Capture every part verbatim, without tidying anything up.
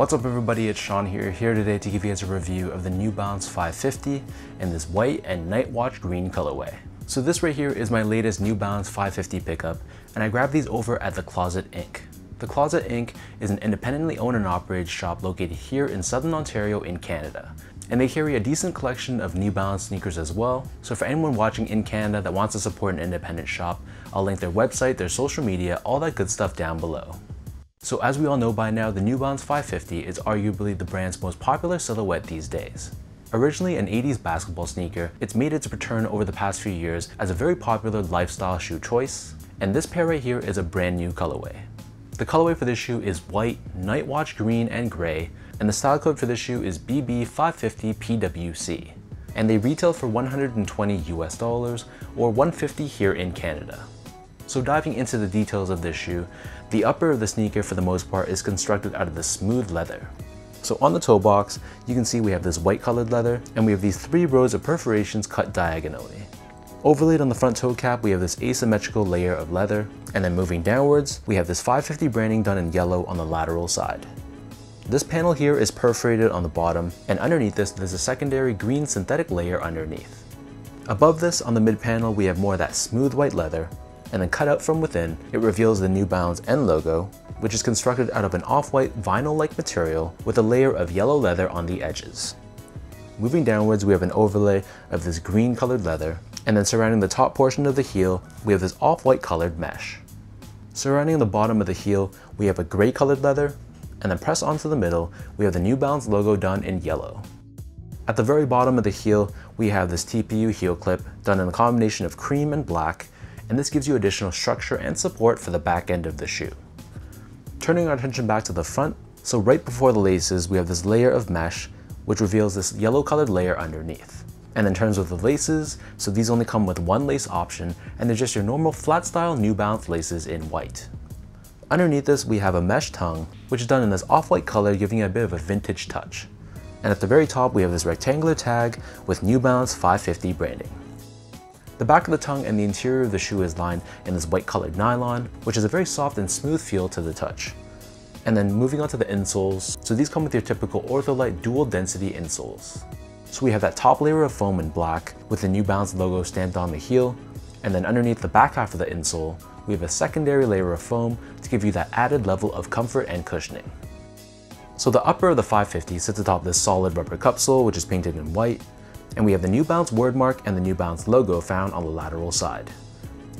What's up everybody, it's Sean here, here today to give you guys a review of the New Balance five fifty in this white and Nightwatch Green colorway. So this right here is my latest New Balance five fifty pickup, and I grabbed these over at The Closet Incorporated. The Closet Incorporated is an independently owned and operated shop located here in Southern Ontario in Canada. And they carry a decent collection of New Balance sneakers as well. So for anyone watching in Canada that wants to support an independent shop, I'll link their website, their social media, all that good stuff down below. So as we all know by now, the New Balance five fifty is arguably the brand's most popular silhouette these days. Originally an eighties basketball sneaker, it's made its return over the past few years as a very popular lifestyle shoe choice. And this pair right here is a brand new colorway. The colorway for this shoe is white, Nightwatch green, and gray, and the style code for this shoe is B B five fifty P W C. And they retail for one hundred twenty U S dollars or one hundred fifty here in Canada. So diving into the details of this shoe, the upper of the sneaker for the most part is constructed out of the smooth leather. So on the toe box, you can see we have this white colored leather, and we have these three rows of perforations cut diagonally. Overlaid on the front toe cap, we have this asymmetrical layer of leather, and then moving downwards, we have this five fifty branding done in yellow on the lateral side. This panel here is perforated on the bottom, and underneath this, there's a secondary green synthetic layer underneath. Above this, on the mid panel, we have more of that smooth white leather, and then cut out from within, it reveals the New Balance N logo, which is constructed out of an off-white vinyl-like material with a layer of yellow leather on the edges. Moving downwards, we have an overlay of this green colored leather, and then surrounding the top portion of the heel, we have this off-white colored mesh. Surrounding the bottom of the heel, we have a gray colored leather, and then press onto the middle, we have the New Balance logo done in yellow. At the very bottom of the heel, we have this T P U heel clip done in a combination of cream and black, and this gives you additional structure and support for the back end of the shoe. Turning our attention back to the front, so right before the laces, we have this layer of mesh, which reveals this yellow colored layer underneath. And in terms of the laces, so these only come with one lace option, and they're just your normal flat style New Balance laces in white. Underneath this, we have a mesh tongue, which is done in this off-white color, giving it a bit of a vintage touch. And at the very top, we have this rectangular tag with New Balance five fifty branding. The back of the tongue and the interior of the shoe is lined in this white colored nylon, which is a very soft and smooth feel to the touch. And then moving on to the insoles, so these come with your typical Ortholite dual density insoles. So we have that top layer of foam in black with the New Balance logo stamped on the heel, and then underneath the back half of the insole, we have a secondary layer of foam to give you that added level of comfort and cushioning. So the upper of the five fifty sits atop this solid rubber cupsole, which is painted in white, and we have the New Balance wordmark and the New Balance logo found on the lateral side.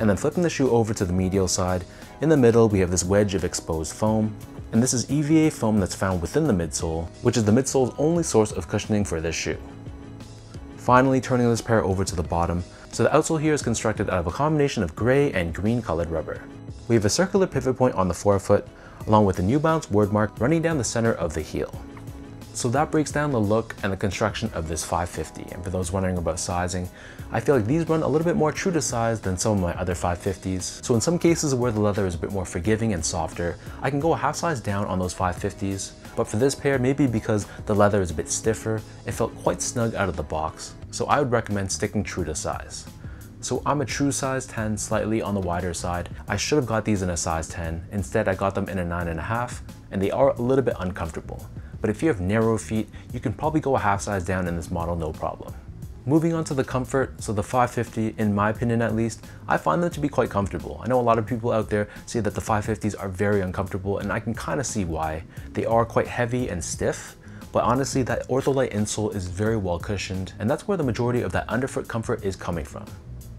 And then flipping the shoe over to the medial side, in the middle we have this wedge of exposed foam, and this is E V A foam that's found within the midsole, which is the midsole's only source of cushioning for this shoe. Finally, turning this pair over to the bottom, so the outsole here is constructed out of a combination of gray and green colored rubber. We have a circular pivot point on the forefoot, along with the New Balance wordmark running down the center of the heel. So that breaks down the look and the construction of this five fifty, and for those wondering about sizing, I feel like these run a little bit more true to size than some of my other five fifties. So in some cases where the leather is a bit more forgiving and softer, I can go a half size down on those five fifties, but for this pair, maybe because the leather is a bit stiffer, it felt quite snug out of the box, so I would recommend sticking true to size. So I'm a true size ten, slightly on the wider side. I should have got these in a size ten, instead I got them in a nine and a half, and they are a little bit uncomfortable. But if you have narrow feet, you can probably go a half size down in this model, no problem. Moving on to the comfort, so the five fifty, in my opinion at least, I find them to be quite comfortable. I know a lot of people out there say that the five fifties are very uncomfortable, and I can kind of see why. They are quite heavy and stiff, but honestly that Ortholite insole is very well cushioned, and that's where the majority of that underfoot comfort is coming from.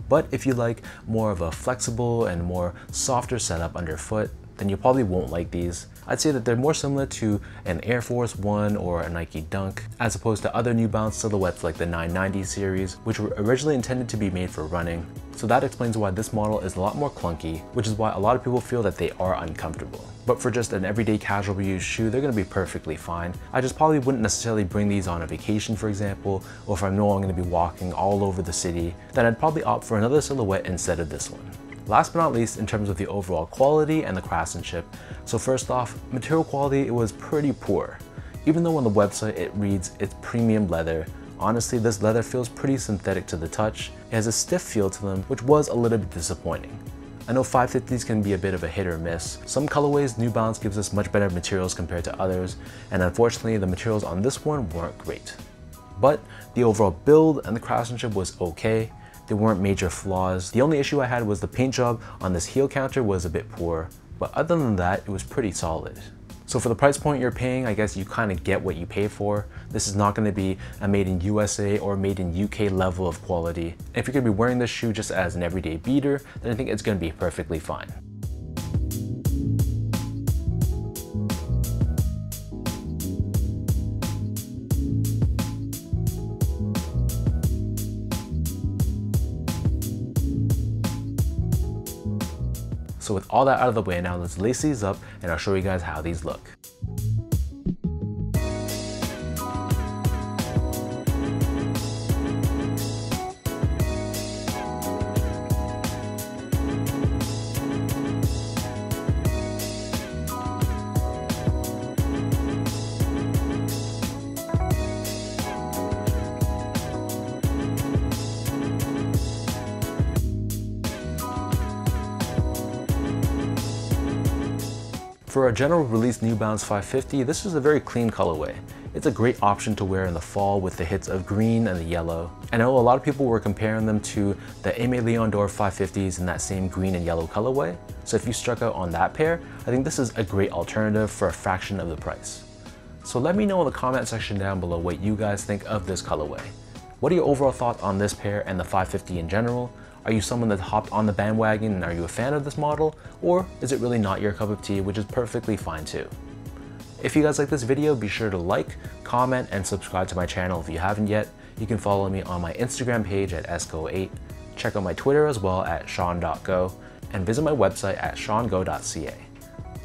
But if you like more of a flexible and more softer setup underfoot, then you probably won't like these. I'd say that they're more similar to an Air Force One or a Nike Dunk, as opposed to other New Balance silhouettes like the nine ninety series, which were originally intended to be made for running. So that explains why this model is a lot more clunky, which is why a lot of people feel that they are uncomfortable. But for just an everyday casual use shoe, they're gonna be perfectly fine. I just probably wouldn't necessarily bring these on a vacation, for example, or if I know I'm gonna be walking all over the city, then I'd probably opt for another silhouette instead of this one. Last but not least, in terms of the overall quality and the craftsmanship, so first off, material quality, it was pretty poor. Even though on the website it reads it's premium leather, honestly this leather feels pretty synthetic to the touch. It has a stiff feel to them, which was a little bit disappointing. I know five fifties can be a bit of a hit or miss. Some colorways New Balance gives us much better materials compared to others, and unfortunately the materials on this one weren't great. But the overall build and the craftsmanship was okay. There weren't major flaws. The only issue I had was the paint job on this heel counter was a bit poor, but other than that, it was pretty solid. So for the price point you're paying, I guess you kind of get what you pay for. This is not going to be a made in U S A or made in U K level of quality. If you're going to be wearing this shoe just as an everyday beater, then I think it's going to be perfectly fine. So with all that out of the way, now let's lace these up and I'll show you guys how these look. For a general release New Balance five fifty, this is a very clean colorway. It's a great option to wear in the fall with the hits of green and the yellow. I know a lot of people were comparing them to the Aime Leon Dore five fifties in that same green and yellow colorway. So if you struck out on that pair, I think this is a great alternative for a fraction of the price. So let me know in the comment section down below what you guys think of this colorway. What are your overall thoughts on this pair and the five fifty in general? Are you someone that hopped on the bandwagon and are you a fan of this model? Or is it really not your cup of tea, which is perfectly fine too? If you guys like this video, be sure to like, comment, and subscribe to my channel if you haven't yet. You can follow me on my Instagram page at S go eight. Check out my Twitter as well at Sean dot go and visit my website at Sean Go dot C A.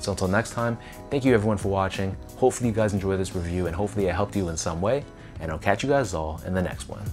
So until next time, thank you everyone for watching. Hopefully you guys enjoyed this review and hopefully I helped you in some way, and I'll catch you guys all in the next one.